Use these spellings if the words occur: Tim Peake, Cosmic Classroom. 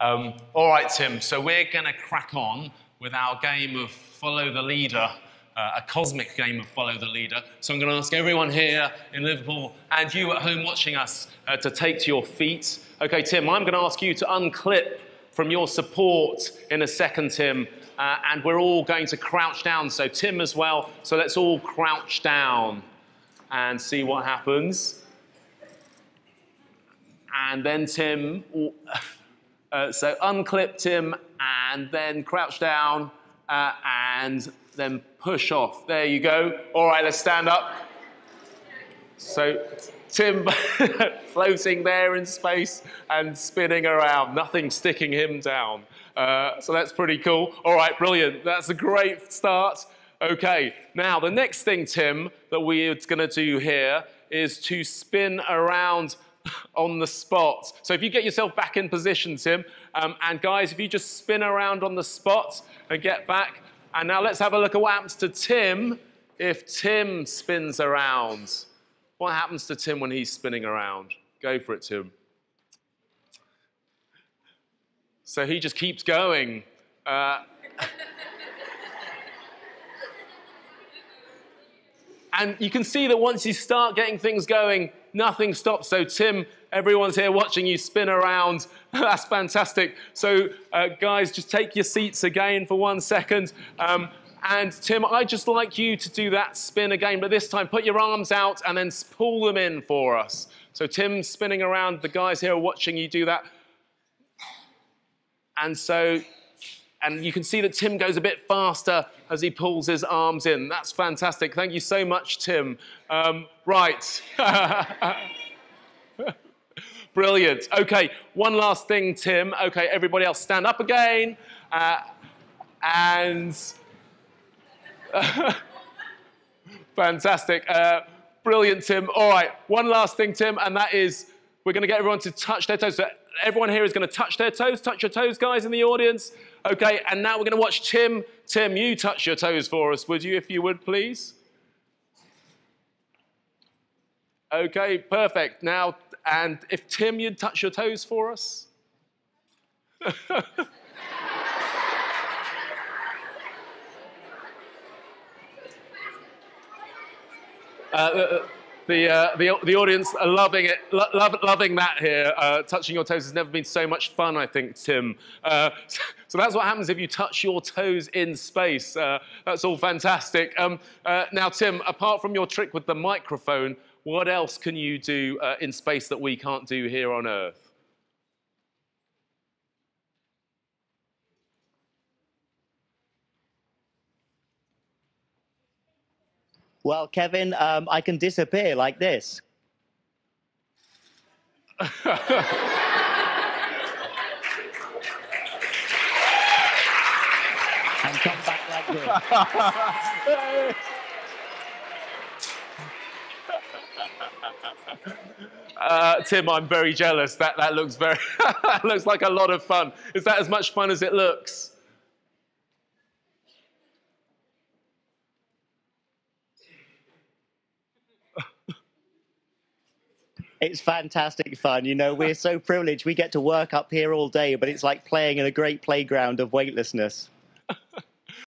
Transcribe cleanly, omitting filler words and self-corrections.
All right, Tim, so we're going to crack on with our game of follow the leader, a cosmic game of follow the leader. So I'm going to ask everyone here in Liverpool and you at home watching us to take to your feet. Okay, Tim, I'm going to ask you to unclip from your support in a second, Tim, and we're all going to crouch down. So Tim as well. So let's all crouch down and see what happens. And then Tim, so unclip Tim and then crouch down and then push off. There you go. All right, let's stand up. So Tim floating there in space and spinning around, nothing sticking him down. So that's pretty cool. All right, brilliant. That's a great start. Okay, now the next thing, Tim, that we're going to do here is to spin around on the spot. So if you get yourself back in position, Tim, and guys, if you just spin around on the spot and get back, and now let's have a look at what happens to Tim if Tim spins around. What happens to Tim when he's spinning around? Go for it, Tim. So he just keeps going. And you can see that once you start getting things going, nothing stops. So Tim, everyone's here watching you spin around. That's fantastic. So guys, just take your seats again for 1 second. And Tim, I'd just like you to do that spin again, but this time put your arms out and then pull them in for us. So Tim's spinning around. The guys here are watching you do that. And so, and you can see that Tim goes a bit faster as he pulls his arms in. That's fantastic. Thank you so much, Tim. Right. Brilliant. Okay, one last thing, Tim. Okay, everybody else stand up again. Fantastic. Brilliant, Tim. All right, one last thing, Tim, and that is we're going to get everyone to touch their toes. So everyone here is going to touch their toes. Touch your toes, guys, in the audience. Okay, and now we're going to watch Tim. Tim, you touch your toes for us, would you, if you would, please? Okay, perfect. Now, and if Tim, you'd touch your toes for us. The audience are loving it, loving that here. Touching your toes has never been so much fun, I think, Tim. So that's what happens if you touch your toes in space. That's all fantastic. Now, Tim, apart from your trick with the microphone, what else can you do in space that we can't do here on Earth? Well, Kevin, I can disappear like this. And come back like this. Tim, I'm very jealous. That looks very that looks like a lot of fun. Is that as much fun as it looks? It's fantastic fun. You know, we're so privileged. We get to work up here all day, but it's like playing in a great playground of weightlessness.